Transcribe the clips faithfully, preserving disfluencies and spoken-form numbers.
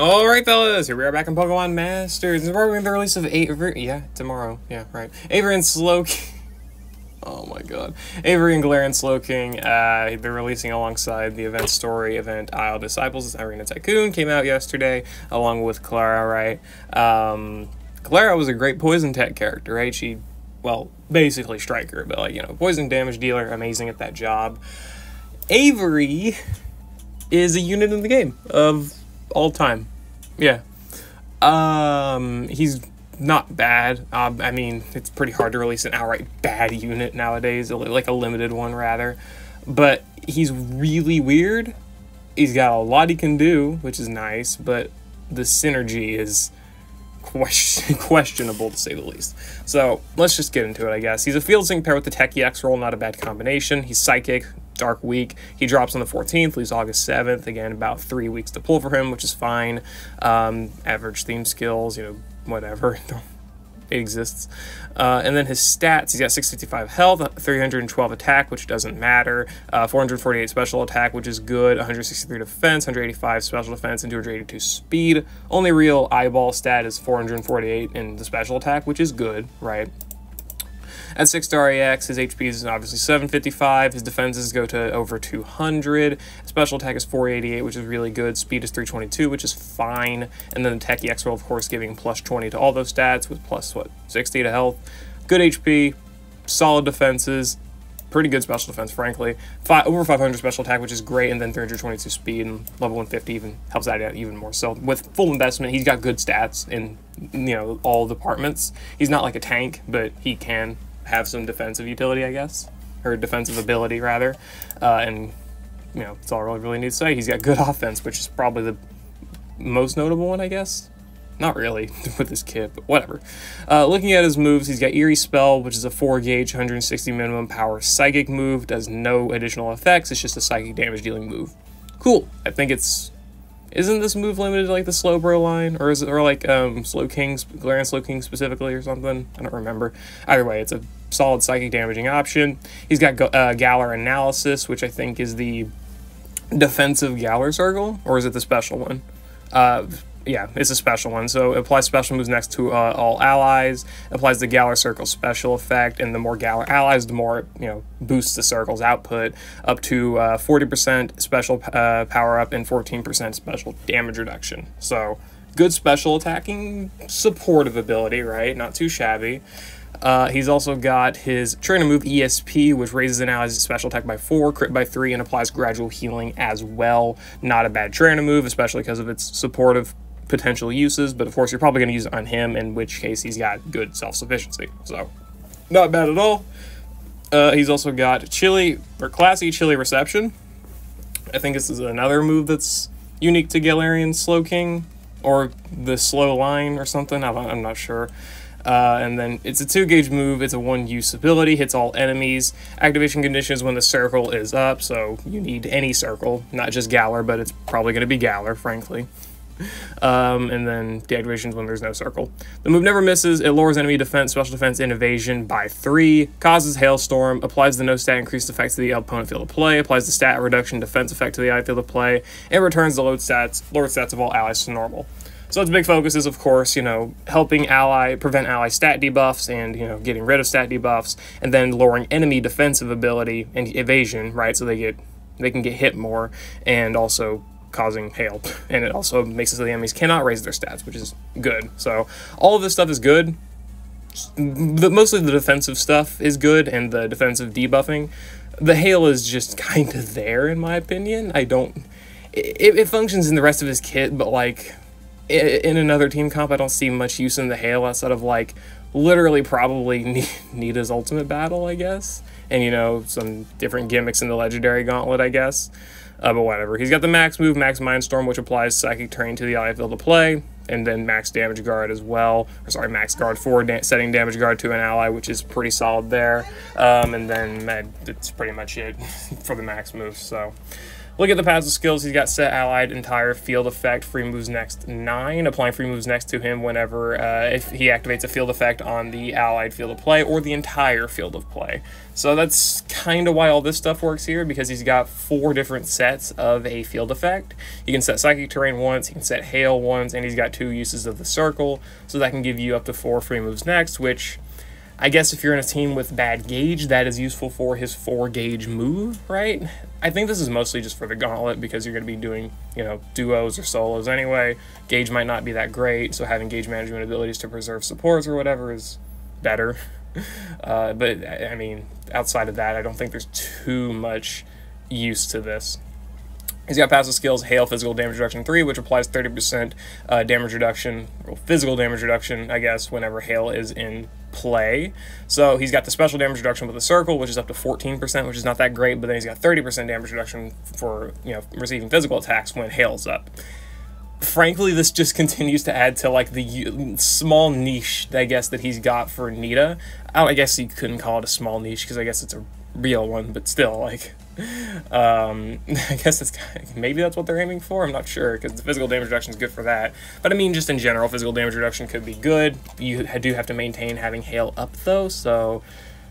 Alright fellas, here we are back in Pokemon Masters. This is where we have the release of Avery. Yeah, tomorrow. Yeah, right. Avery and Slowking. Oh my god. Avery and Glareon Slowking, uh, they're releasing alongside the event story event Isle of Disciples. Arena Tycoon came out yesterday, along with Clara, right? Um, Clara was a great poison tech character, right? She, well, basically striker, but like, you know, poison damage dealer, amazing at that job. Avery is a unit in the game of all time. Yeah. Um, he's not bad. Um, I mean, it's pretty hard to release an outright bad unit nowadays, like a limited one rather. But he's really weird. He's got a lot he can do, which is nice, but the synergy is question questionable to say the least. So let's just get into it, I guess. He's a field sync pair with the Techie X roll, not a bad combination. He's psychic, dark weak. He drops on the fourteenth, leaves August seventh. Again, about three weeks to pull for him, which is fine. Um, average theme skills, you know, whatever. It exists. Uh, and then his stats, he's got six sixty-five health, three hundred twelve attack, which doesn't matter, uh, four hundred forty-eight special attack, which is good, one hundred sixty-three defense, one hundred eighty-five special defense, and two hundred eighty-two speed. Only real eyeball stat is four hundred forty-eight in the special attack, which is good, right? At six star A X, his H P is obviously seven fifty-five, his defenses go to over two hundred, special attack is four eighty-eight, which is really good, speed is three twenty-two, which is fine, and then the Techie X will, of course, giving plus twenty to all those stats, with plus, what, sixty to health, good H P, solid defenses, pretty good special defense, frankly, Five, over five hundred special attack, which is great, and then three hundred twenty-two speed, and level one fifty even helps that out even more. So with full investment, he's got good stats in, you know, all departments. He's not like a tank, but he can have some defensive utility, I guess, or defensive ability rather, uh, and you know, that's all I really, really need to say. He's got good offense, which is probably the most notable one, I guess. Not really with this kid, but whatever. Uh, looking at his moves, he's got Eerie Spell, which is a four gauge, one hundred sixty minimum power psychic move, does no additional effects, it's just a psychic damage dealing move. Cool. I think it's... Isn't this move limited to like the Slowbro line, or is it, or like um, Slowking, Glareon Slowking specifically, or something? I don't remember. Either way, it's a solid psychic damaging option. He's got uh, Galar analysis, which I think is the defensive Galar Circle, or is it the special one? Uh, yeah, it's a special one. So it applies special moves next to uh, all allies. It applies the Galar Circle special effect, and the more Galar allies, the more it, you know, boosts the circle's output up to uh, forty percent special uh, power up and fourteen percent special damage reduction. So good special attacking supportive ability, right? Not too shabby. Uh, he's also got his trainer move E S P, which raises an ally's special attack by four, crit by three, and applies gradual healing as well. Not a bad trainer move, especially because of its supportive potential uses, but of course you're probably going to use it on him, in which case he's got good self-sufficiency, so not bad at all. Uh, he's also got Chili, or Classy Chili Reception. I think this is another move that's unique to Galarian Slowking, or the Slow line or something, I'm not sure. Uh, and then it's a two gauge move, it's a one use ability, hits all enemies. Activation condition is when the circle is up, so you need any circle, not just Galar, but it's probably going to be Galar, frankly. Um, and then deactivations when there's no circle. The move never misses. It lowers enemy defense, special defense, and evasion by three. Causes hailstorm. Applies the no stat increased effect to the opponent field of play. Applies the stat reduction defense effect to the ally field of play. And returns the load stats, lower stats of all allies to normal. So its big focus is, of course, you know, helping ally prevent ally stat debuffs and, you know, getting rid of stat debuffs, and then lowering enemy defensive ability and evasion, right? So they get they can get hit more, and also causing hail, and it also makes it so the enemies cannot raise their stats, which is good. So all of this stuff is good. The, mostly the defensive stuff is good, and the defensive debuffing. The hail is just kind of there, in my opinion. I don't... It, it functions in the rest of his kit, but, like, in another team comp, I don't see much use in the hail outside of, like, literally probably Nita's ultimate battle, I guess. And, you know, some different gimmicks in the legendary gauntlet, I guess. Uh, but whatever. He's got the max move, Max Mindstorm, which applies Psychic Terrain to the ally field of play, and then Max Damage Guard as well. Or sorry, Max Guard for da setting Damage Guard to an ally, which is pretty solid there. Um, and then uh, that's pretty much it for the max move. So Look at the passive skills. He's got set allied entire field effect, free moves next nine, applying free moves next to him whenever uh, if he activates a field effect on the allied field of play or the entire field of play. So that's kind of why all this stuff works here, because he's got four different sets of a field effect. You can set psychic terrain once, you can set hail once, and he's got two uses of the circle, so that can give you up to four free moves next, which I guess if you're in a team with bad gauge, that is useful for his four gauge move, right? I think this is mostly just for the gauntlet because you're going to be doing, you know, duos or solos anyway. Gauge might not be that great, so having gauge management abilities to preserve supports or whatever is better. Uh, but, I mean, outside of that, I don't think there's too much use to this. He's got passive skills, Hail Physical Damage Reduction three, which applies thirty percent uh, damage reduction, or physical damage reduction, I guess, whenever Hail is in play. So he's got the special damage reduction with the circle, which is up to fourteen percent, which is not that great, but then he's got thirty percent damage reduction for, you know, receiving physical attacks when Hail's up. Frankly, this just continues to add to, like, the small niche, I guess, that he's got for Nita. I, I guess you couldn't call it a small niche, because I guess it's a real one, but still, like... Um, I guess that's maybe that's what they're aiming for. I'm not sure, because the physical damage reduction is good for that. But I mean, just in general, physical damage reduction could be good. You do have to maintain having hail up though, so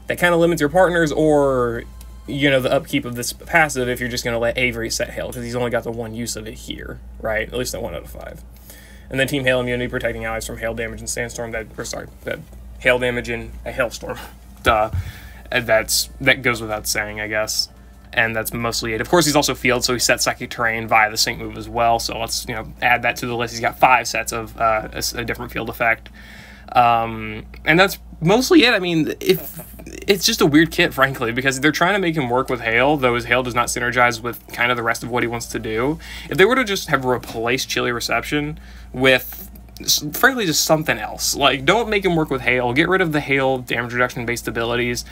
that kind of limits your partners or, you know, the upkeep of this passive if you're just going to let Avery set hail, because he's only got the one use of it here, right? At least that one out of five. And then team hail immunity, protecting allies from hail damage and sandstorm. That or sorry, that hail damage in a hailstorm. Duh, that's that goes without saying, I guess. And that's mostly it. Of course, he's also field, so he sets psychic terrain via the sync move as well. So let's, you know, add that to the list. He's got five sets of uh, a, a different field effect, um, and that's mostly it. I mean, if it's just a weird kit, frankly, because they're trying to make him work with hail, though his hail does not synergize with kind of the rest of what he wants to do. If they were to just have replaced Chili Reception with, frankly, just something else, like don't make him work with hail, get rid of the hail damage reduction based abilities.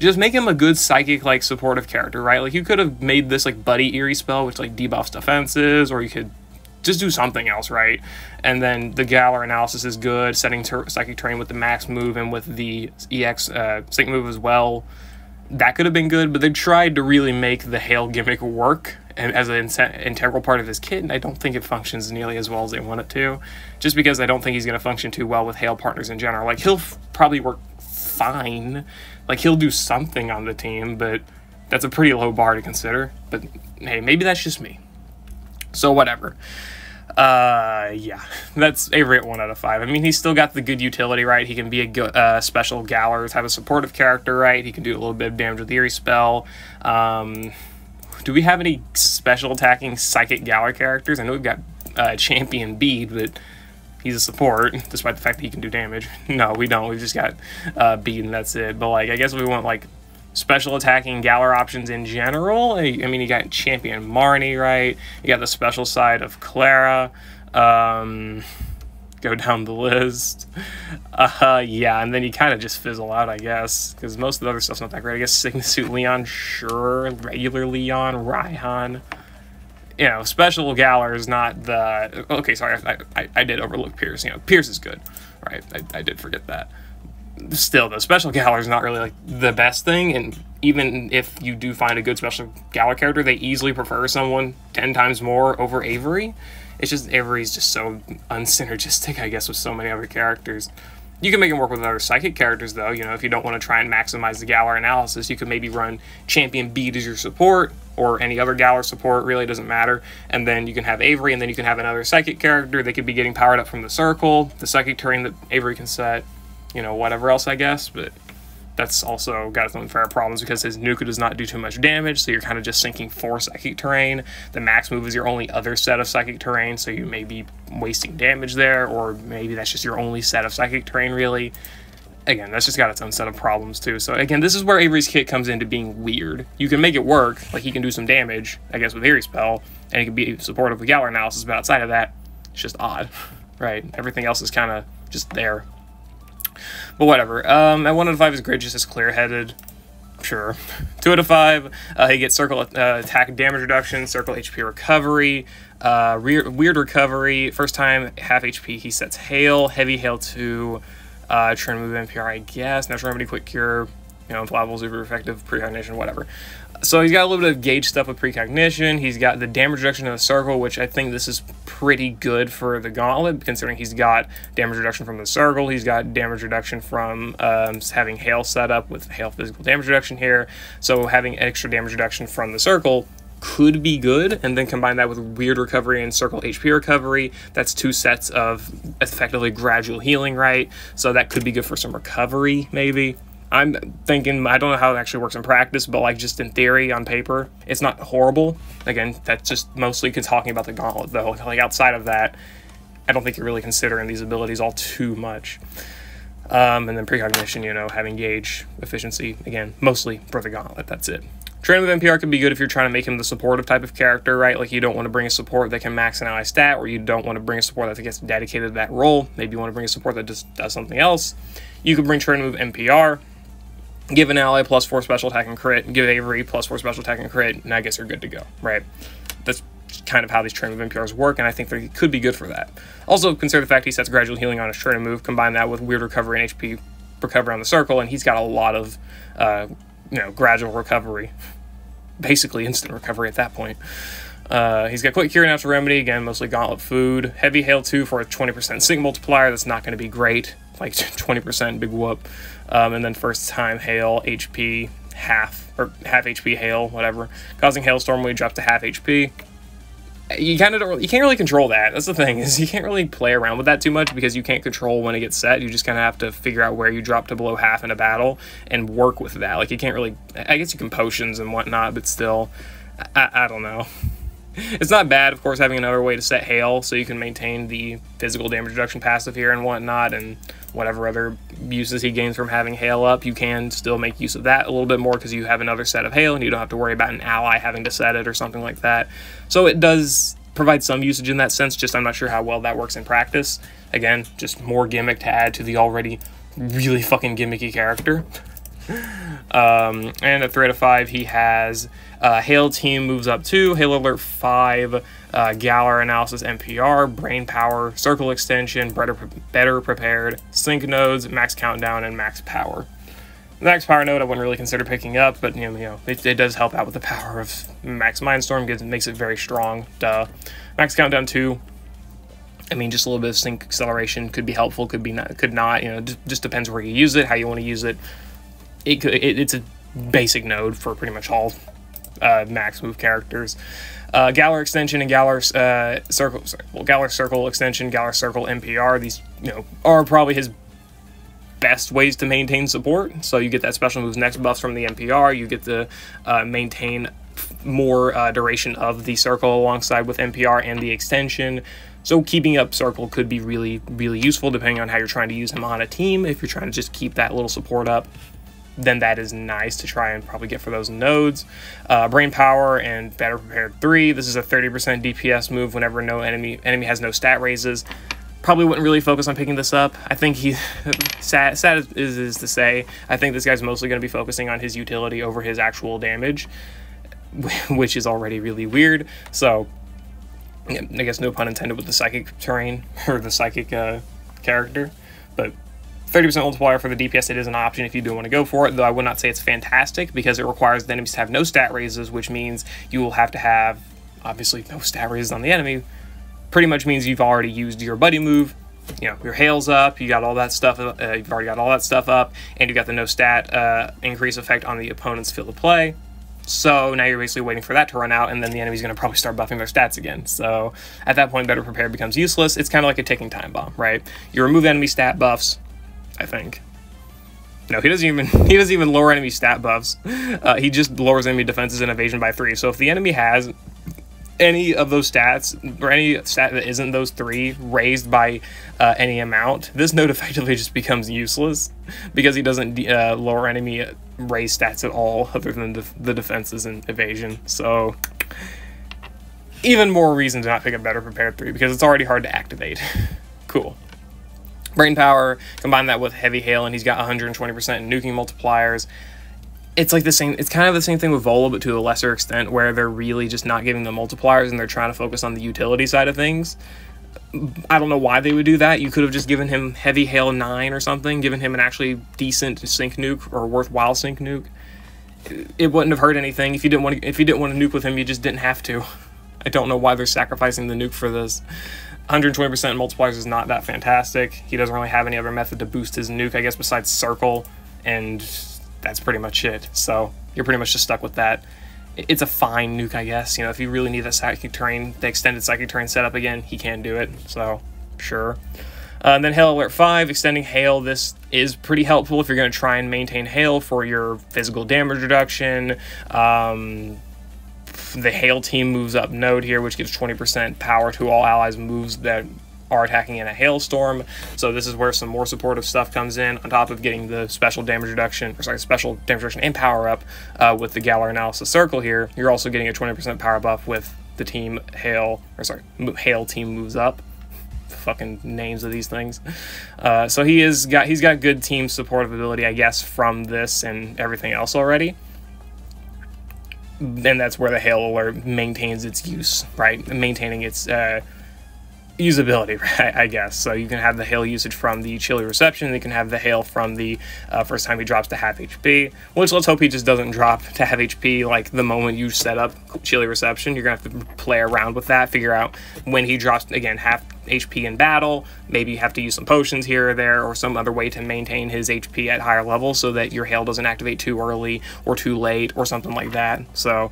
Just make him a good psychic, like, supportive character, right? Like, you could have made this, like, buddy eerie spell, which, like, debuffs defenses, or you could just do something else, right? And then the Galar analysis is good, setting ter psychic terrain with the max move and with the E X uh, sync move as well. That could have been good, but they tried to really make the hail gimmick work as an integral part of his kit, and I don't think it functions nearly as well as they want it to, just because I don't think he's going to function too well with hail partners in general. Like, he'll f probably work fine, like he'll do something on the team, but that's a pretty low bar to consider. But hey, maybe that's just me, so whatever. Uh yeah, that's Avery at one out of five. I mean, he's still got the good utility, right? He can be a uh, special Galar, have a supportive character, right? He can do a little bit of damage with the Eerie Spell. Um do we have any special attacking psychic Galar characters? I know we've got uh Champion Bede, but he's a support, despite the fact that he can do damage. No, we don't. We've just got uh, Bede, and that's it. But, like, I guess we want, like, special attacking Galar options in general. I, I mean, you got Champion Marnie, right? You got the special side of Clara. Um, go down the list. Uh, yeah, and then you kind of just fizzle out, I guess, because most of the other stuff's not that great. I guess Signet Suit Leon, sure. Regular Leon, Raihan. You know, special Galar is not the... Okay, sorry, I, I, I did overlook Piers. You know, Piers is good, right? I, I did forget that. Still, though, special Galar is not really, like, the best thing, and even if you do find a good special Galar character, they easily prefer someone ten times more over Avery. It's just Avery's just so unsynergistic, I guess, with so many other characters. You can make him work with other psychic characters, though. You know, if you don't want to try and maximize the Galar analysis, you could maybe run Champion Bede as your support, or any other Galar support, really doesn't matter. And then you can have Avery, and then you can have another psychic character. They could be getting powered up from the circle, the psychic terrain that Avery can set, you know, whatever else, I guess. But that's also got its own fair problems, because his nuke does not do too much damage, so you're kind of just sinking four psychic terrain. The max move is your only other set of psychic terrain, so you may be wasting damage there, or maybe that's just your only set of psychic terrain, really. Again, that's just got its own set of problems, too. So, again, this is where Avery's kit comes into being weird. You can make it work, like he can do some damage, I guess, with Eerie Spell, and he can be supportive with Galar Analysis, but outside of that, it's just odd, right? Everything else is kind of just there. But whatever. Um, at one out of five, is great, just as clear-headed. Sure. two out of five, uh, he gets circle uh, attack damage reduction, circle H P recovery, uh, weird recovery. First time, half H P, he sets Hail, heavy Hail two... Uh, turn move M P R, I guess. Natural Remedy, Quick Cure, you know, inflammable, super effective, precognition, whatever. So he's got a little bit of gauge stuff with precognition. He's got the damage reduction in the circle, which I think this is pretty good for the gauntlet, considering he's got damage reduction from the circle. He's got damage reduction from um, having hail set up with hail physical damage reduction here. So having extra damage reduction from the circle could be good, and then combine that with weird recovery and circle H P recovery. That's two sets of effectively gradual healing, right? So that could be good for some recovery, maybe. I'm thinking, I don't know how it actually works in practice, but like just in theory, on paper, it's not horrible. Again, that's just mostly talking about the gauntlet though. Like outside of that, I don't think you're really considering these abilities all too much. Um, and then precognition, you know, having gauge efficiency, again, mostly for the gauntlet, that's it. Train with M P R could be good if you're trying to make him the supportive type of character, right? Like you don't want to bring a support that can max an ally stat, or you don't want to bring a support that gets dedicated to that role. Maybe you want to bring a support that just does something else. You could bring Train with M P R. Give an ally plus four special attack and crit. Give Avery plus four special attack and crit, and I guess you're good to go, right? That's kind of how these Train of M P Rs work, and I think they could be good for that. Also, consider the fact he sets gradual healing on his turn and move. Combine that with weird recovery and H P recovery on the circle, and he's got a lot of, uh, you know, gradual recovery. Basically instant recovery at that point. Uh, he's got Quick Cure, Natural Remedy, again, mostly Gauntlet food. Heavy Hail two for a twenty percent sync multiplier. That's not going to be great. Like twenty percent big whoop. Um, and then first time hail H P half, or half H P hail, whatever, causing hailstorm when you drop to half H P. You kind of don't, you can't really control that. That's the thing, is you can't really play around with that too much because you can't control when it gets set. You just kind of have to figure out where you drop to below half in a battle and work with that. Like you can't really, I guess you can potions and whatnot, but still, I, I don't know. It's not bad, of course, having another way to set hail so you can maintain the physical damage reduction passive here and whatnot, and whatever other uses he gains from having hail up. You can still make use of that a little bit more because you have another set of hail and you don't have to worry about an ally having to set it or something like that. So it does provide some usage in that sense, just I'm not sure how well that works in practice. Again, just more gimmick to add to the already really fucking gimmicky character. Um, and at three out of five, he has uh, Hail Team moves up two, Hail Alert five, uh, Galar Analysis M P R, Brain Power, Circle Extension, Better, better Prepared, Sync Nodes, Max Countdown, and Max Power. The Max Power node I wouldn't really consider picking up, but you know, it, it does help out with the power of Max Mindstorm, gives, makes it very strong, duh. Max Countdown two. I mean, just a little bit of sync acceleration could be helpful, could be not, could not, you know, just, just depends where you use it, how you want to use it. It, it, it's a basic node for pretty much all uh, max move characters. Uh, Galar Extension and Galar uh, Circle, sorry, well, Galar Circle Extension, Galar Circle M P R. These, you know, are probably his best ways to maintain support. So you get that special moves next buffs from the M P R. You get to uh, maintain more uh, duration of the circle alongside with M P R and the extension. So keeping up circle could be really, really useful depending on how you're trying to use him on a team. If you're trying to just keep that little support up, then that is nice to try and probably get for those nodes. Uh, Brain Power and Better Prepared three. This is a thirty percent D P S move whenever no enemy enemy has no stat raises. Probably wouldn't really focus on picking this up. I think he, sad, sad is, is to say, I think this guy's mostly going to be focusing on his utility over his actual damage, which is already really weird. So, I guess no pun intended with the psychic terrain, or the psychic uh, character, but thirty percent multiplier for the D P S, it is an option if you do want to go for it, though I would not say it's fantastic because it requires the enemies to have no stat raises, which means you will have to have, obviously, no stat raises on the enemy. Pretty much means you've already used your buddy move, you know, your hails up, you got all that stuff, uh, you've already got all that stuff up, and you got the no stat uh, increase effect on the opponent's field of play. So now you're basically waiting for that to run out, and then the enemy's going to probably start buffing their stats again. So at that point, Better Prepared becomes useless. It's kind of like a ticking time bomb, right? You remove enemy stat buffs, I think. No, he doesn't even he doesn't even lower enemy stat buffs. Uh, he just lowers enemy defenses and evasion by three. So if the enemy has any of those stats, or any stat that isn't those three raised by uh, any amount, this node effectively just becomes useless because he doesn't uh, lower enemy raise stats at all other than the, the defenses and evasion. So even more reason to not pick a Better Prepared three because it's already hard to activate. Cool. Brain Power, combine that with Heavy Hail, and he's got one hundred twenty percent nuking multipliers. It's like the same, it's kind of the same thing with Volo, but to a lesser extent, where they're really just not giving the multipliers and they're trying to focus on the utility side of things. I don't know why they would do that. You could have just given him Heavy Hail nine or something, given him an actually decent sync nuke or worthwhile sync nuke. it wouldn't have hurt anything. If you didn't want to, if you didn't want to nuke with him, you just didn't have to. I don't know why they're sacrificing the nuke for this. one hundred twenty percent multipliers is not that fantastic. He doesn't really have any other method to boost his nuke, I guess, besides circle, and that's pretty much it. So you're pretty much just stuck with that. It's a fine nuke, I guess. You know, if you really need that psychic terrain, the extended psychic terrain setup again, he can do it. So sure. Uh, and then Hail Alert five, extending Hail. This is pretty helpful if you're going to try and maintain Hail for your physical damage reduction. Um, the Hail team moves up Node here, which gives twenty percent power to all allies moves that are attacking in a hailstorm. So this is where some more supportive stuff comes in, on top of getting the special damage reduction, or sorry, special damage reduction and power up uh, with the Galar Analysis Circle here. You're also getting a twenty percent power buff with the team Hail, or sorry, Hail team moves up. Fucking names of these things. Uh, so he is got he's got good team supportive ability, I guess, from this and everything else already. Then that's where the Hail Alert maintains its use, right? Maintaining its uh, usability, right? I guess. So you can have the Hail usage from the Chili reception, and you can have the Hail from the uh, first time he drops to half H P, which let's hope he just doesn't drop to half H P like the moment you set up Chili reception. You're going to have to play around with that, figure out when he drops, again, half H P in battle. Maybe you have to use some potions here or there, or some other way to maintain his H P at higher levels so that your Hail doesn't activate too early or too late or something like that. So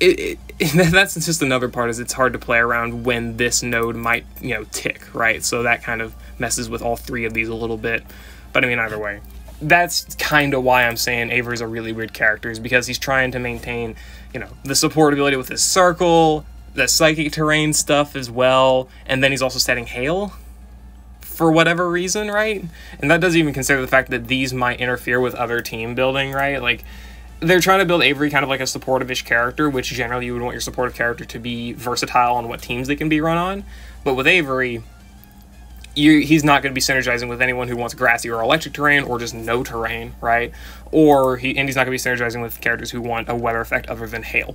it, it, that's just another part, is it's hard to play around when this node might, you know, tick, right? So that kind of messes with all three of these a little bit. But I mean, either way, that's kind of why I'm saying Avery's a really weird character, is because he's trying to maintain, you know, the support ability with his circle, the psychic terrain stuff as well, and then he's also setting Hail for whatever reason, right? And that doesn't even consider the fact that these might interfere with other team building, right? Like, they're trying to build Avery kind of like a supportive-ish character, which generally you would want your supportive character to be versatile on what teams they can be run on. But with Avery, you, he's not going to be synergizing with anyone who wants grassy or electric terrain, or just no terrain, right? Or he, and he's not going to be synergizing with characters who want a weather effect other than Hail,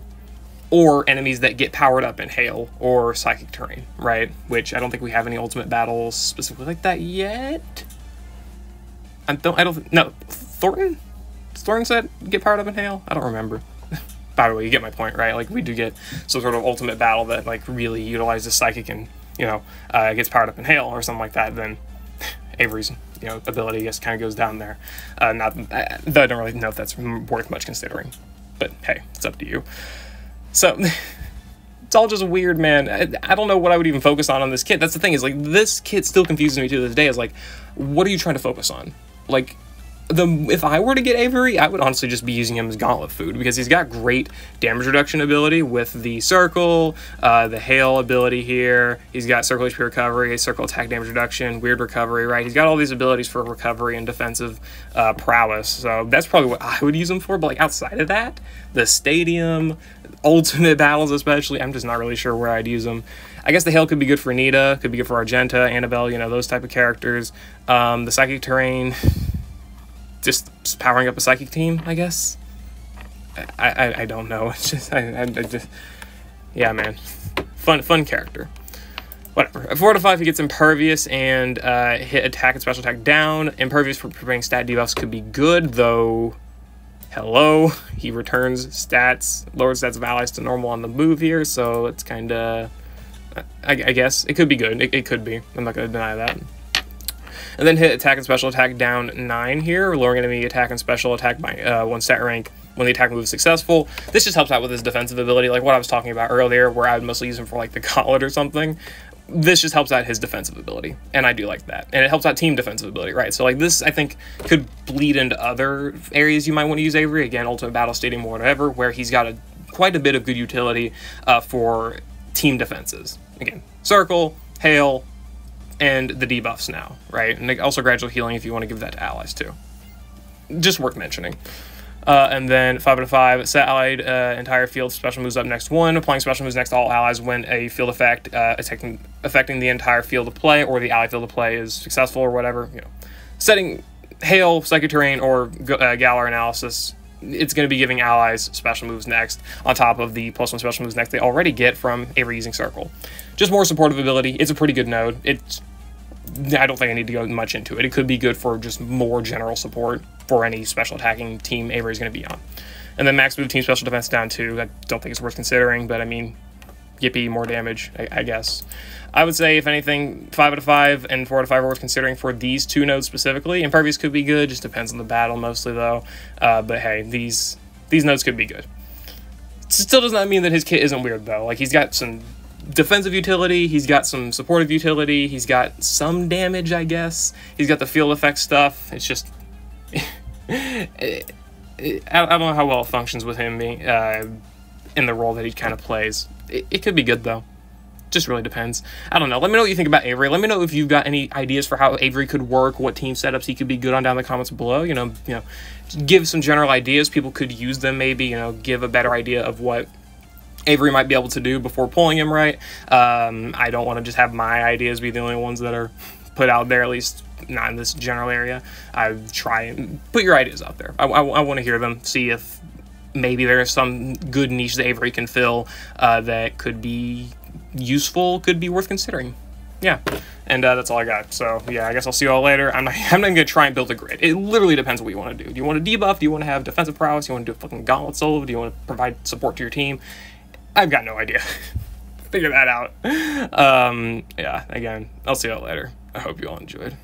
or enemies that get powered up in Hail or psychic terrain, right? Which I don't think we have any ultimate battles specifically like that yet. I don't, I don't, no, Thornton? Thornton said get powered up in Hail? I don't remember. By the way, you get my point, right? Like, we do get some sort of ultimate battle that, like, really utilizes psychic and, you know, uh, gets powered up in Hail or something like that, then Avery's, you know, ability, I guess, kind of goes down there. Uh, not, I, though I don't really know if that's worth much considering, but hey, it's up to you. So it's all just weird, man. I, I don't know what I would even focus on on this kit. That's the thing, is like, this kit still confuses me to this day. Is like, what are you trying to focus on? Like, the if I were to get Avery, I would honestly just be using him as gauntlet food, because he's got great damage reduction ability with the circle, uh, the Hail ability here. He's got circle H P recovery, circle attack damage reduction, weird recovery, right? He's got all these abilities for recovery and defensive uh, prowess. So that's probably what I would use him for. But like, outside of that, the stadium, ultimate battles especially, I'm just not really sure where I'd use them. I guess the Hail could be good for Nita, could be good for Argenta, Annabelle, you know, those type of characters. Um, the psychic terrain, just powering up a psychic team, I guess. I I, I don't know. It's just, I, I, I just, yeah, man, fun fun character. Whatever. At four to five, he gets Impervious and uh, hit attack and special attack down. Impervious for preparing stat debuffs could be good, though. Hello, he returns stats, lower stats of allies to normal on the move here, so it's kind of, I, I guess, it could be good, it, it could be, I'm not going to deny that. And then hit attack and special attack down nine here, lowering enemy attack and special attack by uh, one stat rank when the attack move is successful. This just helps out with his defensive ability, like what I was talking about earlier, where I would mostly use him for like the gauntlet or something. This just helps out his defensive ability, and I do like that. And it helps out team defensive ability, right? So like, this I think could bleed into other areas you might want to use Avery, again, ultimate battle, stadium, or whatever, where he's got a quite a bit of good utility uh, for team defenses. Again, circle, Hail, and the debuffs now, right? And also gradual healing if you want to give that to allies too. Just worth mentioning. Uh, and then five out of five, set allied uh, entire field special moves up next one, applying special moves next to all allies when a field effect uh, attacking, affecting the entire field of play or the ally field of play is successful or whatever. You know, setting Hail, psychic terrain, or uh, Galar analysis, it's going to be giving allies special moves next on top of the plus one special moves next they already get from Avery using circle. Just more supportive ability. It's a pretty good node. It's I don't think I need to go much into it. It could be good for just more general support for any special attacking team Avery's going to be on. And then max move team special defense down two. I don't think it's worth considering, but I mean, yippee, more damage, I, I guess. I would say, if anything, five out of five and four out of five are worth considering for these two nodes specifically. Impervious could be good, just depends on the battle mostly, though. Uh, but hey, these these nodes could be good. Still does not mean that his kit isn't weird, though. Like, he's got some defensive utility, he's got some supportive utility, he's got some damage, I guess. He's got the field effect stuff. It's just... it, it, I don't know how well it functions with him being uh, in the role that he kind of plays. It, it could be good, though. Just really depends. I don't know. Let me know what you think about Avery. Let me know if you've got any ideas for how Avery could work, what team setups he could be good on down in the comments below. You know, you know, give some general ideas. People could use them, maybe, you know, give a better idea of what Avery might be able to do before pulling him right. Um, I don't want to just have my ideas be the only ones that are put out there, at least not in this general area. I try and put your ideas out there. I, I, I want to hear them, see if maybe there's some good niche that Avery can fill uh, that could be useful, could be worth considering. Yeah, and uh, that's all I got. So yeah, I guess I'll see you all later. I'm not, I'm not even gonna try and build a grid. It literally depends on what you want to do. Do you want to debuff? Do you want to have defensive prowess? Do you want to do a fucking gauntlet solo? Do you want to provide support to your team? I've got no idea. Figure that out. Um, yeah, again, I'll see you all later. I hope you all enjoyed.